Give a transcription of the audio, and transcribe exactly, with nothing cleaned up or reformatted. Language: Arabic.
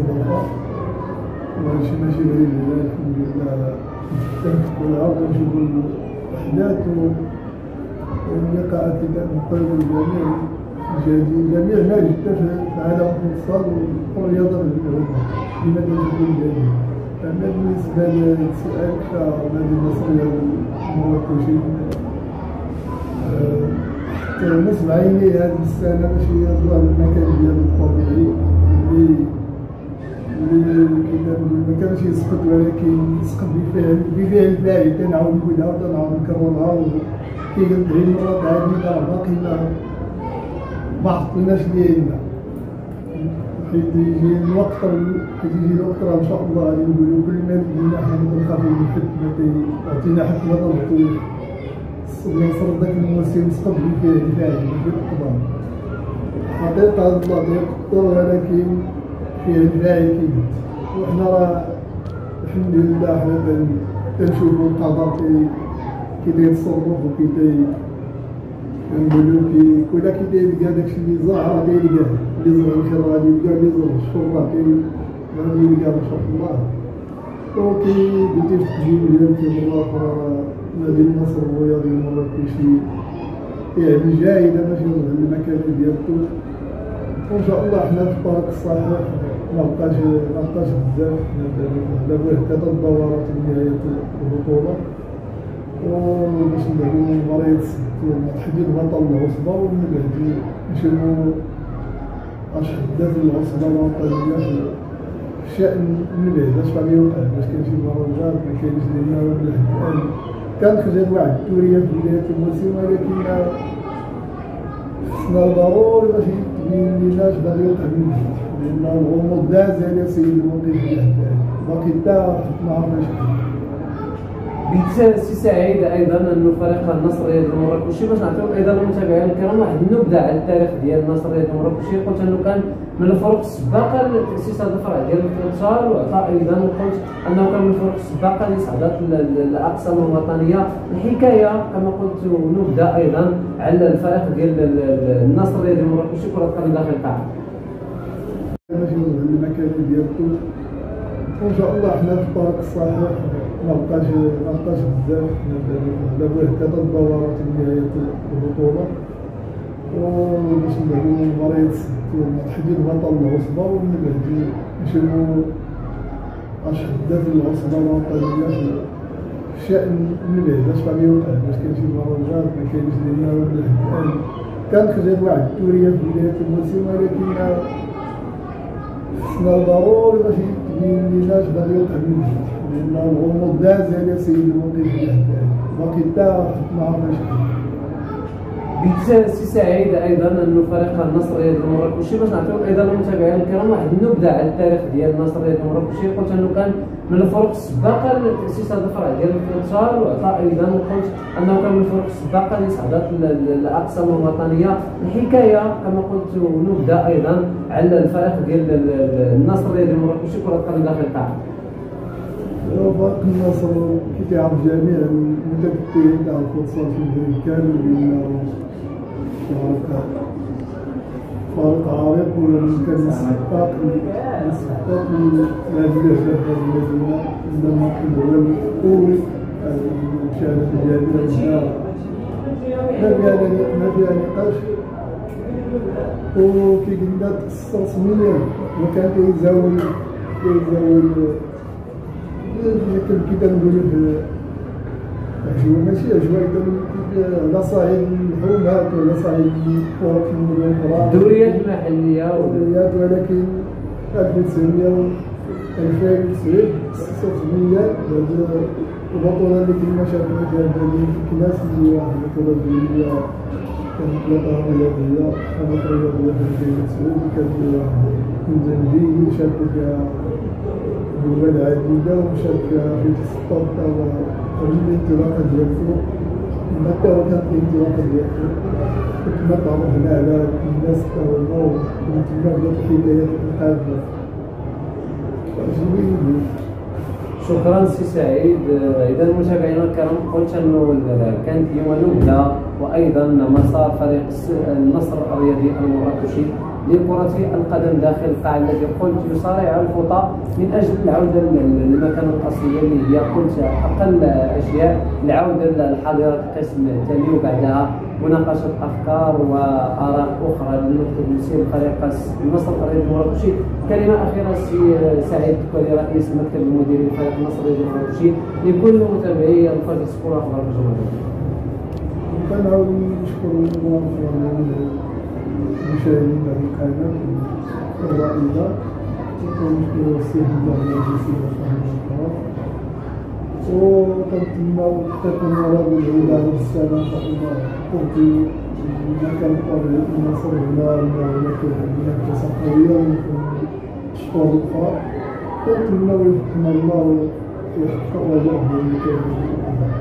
الاستضافه وشي ماشي باين ليا الحمد لله على التكتلها ونشوفوا الاحداث واللقاءات اللي كنطلبوا الجميع جاهزين جميع ما جدا في العالم الصاد والرياضه بالعموم ديما كنكونوا جاهزين. اما بالنسبه للسؤال فالنادي النصري المراكشي حتى نصب عيني هذه السنه باش يرجع للمكان ديالو الطبيعي اللي اللي كيقولوا ما كانش يسقط ولكن يسقط بفعل بفعل باعي. تنعاود نقولها وتنعاود نكررها وكيدعي مرات عديده باقي ما ما عطيناش اللي عندنا. حيت يجي الوقت حيت يجي الوقت راه ان شاء الله غادي نقولوا كل ما قلنا حنا كنخافوا من حد ما تعطينا حد ما تنبطوش. النصر داك الموسم سقط بفعل باعي بالقدام حقيقه هاد الوضع يقدر ولكن فعل باعي كيبت وحنا راه الحمد لله حنا تنشوفوا القدر كي تيتصرف وكي تي كنقولو كي كل كي تيلقى داكشي اللي زرع راه تيلقاه اللي زرع الخير راه تيلقاه اللي زرع الشر راه تيلقاه ان شاء الله. وكي قلتي في التقييم ديالك مرة أخرى نادي النصر الرياضي المراكشي يعني جاهدة باش يرجع لمكانة ديالكم وان شاء الله حنا في الطريق الصحيح ما بقاش ما بقاش بزاف على بال حتى الدورات نهاية البطولة وباش ندعمو مباراة تحديد بطل العصبة ونبهدي نشوفو اش حدات العصبة الوطنية في شأن النبهد اش غادي يوقع باش كاين شي مروجات ما كاينش لينا ولا حد. كانت خرجت واحد الدورية في بداية الموسم ولكن خصنا ضروري باش يتبين لينا اش باغي يوقع من بعد لأن الغموض داز على سيد الموقف ديالها باقي حتى ما عرفناش. بالتالي سي سعيد ايضا انه فريق النصر الرياضي المراكشي باش نعطيو ايضا المتابعين الكرام واحد النبذه على التاريخ ديال النصر الرياضي المراكشي. قلت انه كان من الفرق السباقه لتاسيس هذا الفرع ديال الانتصار وعطى ايضا قلت انه كان من الفرق السباقه اللي صعدت للاقسام الوطنيه. الحكايه كما قلت نبذه ايضا على الفريق ديال النصر الرياضي المراكشي كره القدم داخل القاعه. المكان ديالكم وان شاء الله حنا في الطريق الصحيح ما بقاش ما بقاش بزاف على بال حتى الدورات نهاية البطولة وباش ندعمو مباراة تحديد بطل العصبة ونبهدي نشوفو اش حدات العصبة الوطنية في شأن النبهد اش غادي يوقع باش كاين شي مروجات ما كاينش لينا ولا حد. كانت خرجت واحد الدورية في بداية الموسم ولكن خصنا ضروري باش يتبين لينا اش باغي يوقع من بعد لأن الغموض داز على سيد الموقف ديالها باقي حتى ما عرفناش. بالتالي سي سعيد ايضا انه فريق النصر الرياضي المراكشي باش نعطيو ايضا المتابعين الكرام واحد النبذه على التاريخ ديال النصر الرياضي المراكشي. قلت انه كان من الفرق السباقه لتاسيس هذا الفرع ديال الانتصار وعطى ايضا قلت انه كان من الفرق السباقه اللي صعدت للاقسام الوطنيه. الحكايه كما قلت نبذه ايضا على الفريق ديال النصر الرياضي المراكشي كره القدم داخل القاعه. فريق النصر كي تيعرف جميع المتكتلين تاع الفوتسال في المغرب كامل بأنه فريق فريق عريق ولا كان سباق سباق لهذه الأهداف المدينة إنما كنبغيو نقول المشاهدات الجميلة ديالنا ما فيها ما فيها نقاش وكي قلنا تأثر سميا وكان كيتزاول كيتزاول كي تنقولوا اجواء ماشي اجواء على صعيد الحومات وعلى صعيد الكره في المدن الاخرى الدوريات المحليه والدوريات ولكن ألف وتسعمية ألفين وتسعة ستمية البطوله اللي كنا شاركنا فيها البلديه في كلاس اللي واحد البطوله اللي هي كنطلقها رياضيه حملة رياضيه في ألفين وتسعة كانت مجندين شاركوا فيها الولاد عديدة وشارك في السطات وقبل الانطلاقة ديالكم حتى هو كانت الانطلاقة ديالكم كنت نتعرف هنا على الناس تاع المغرب ومن تما بدات الحكايات الحادة. شكرا سي سعيد. اذا متابعينا الكرام قلت انه كانت اليوم نبذة وايضا مسار فريق النصر الرياضي المراكشي لكرة القدم داخل القاع الذي قلت يصارع الخطى من اجل العوده للمكانه الاصليه اللي هي قلت اقل اشياء، العوده لحظيره القسم الثاني وبعدها مناقشه افكار واراء اخرى للمكتب المسير بطريقه النصر الرياضي المراكشي. كلمه اخيره سي سعيد الدكالي رئيس المكتب المديري لفريق النصر الرياضي المراكشي لكل متابعي الفريق السكور اخبار الجمهوريه. كنعاود نشكر المنظمين المشاهدين في القناة والرائدة وكنشكرو السيد الدكالي السيد وكنتمناو تكونو رابط العودة هاد السنة إن شاء الله وفي كنقول النصر هنا هنا كأس قوية شكون أخرى كنتمناو يحكم الله ويحقق رجاءه.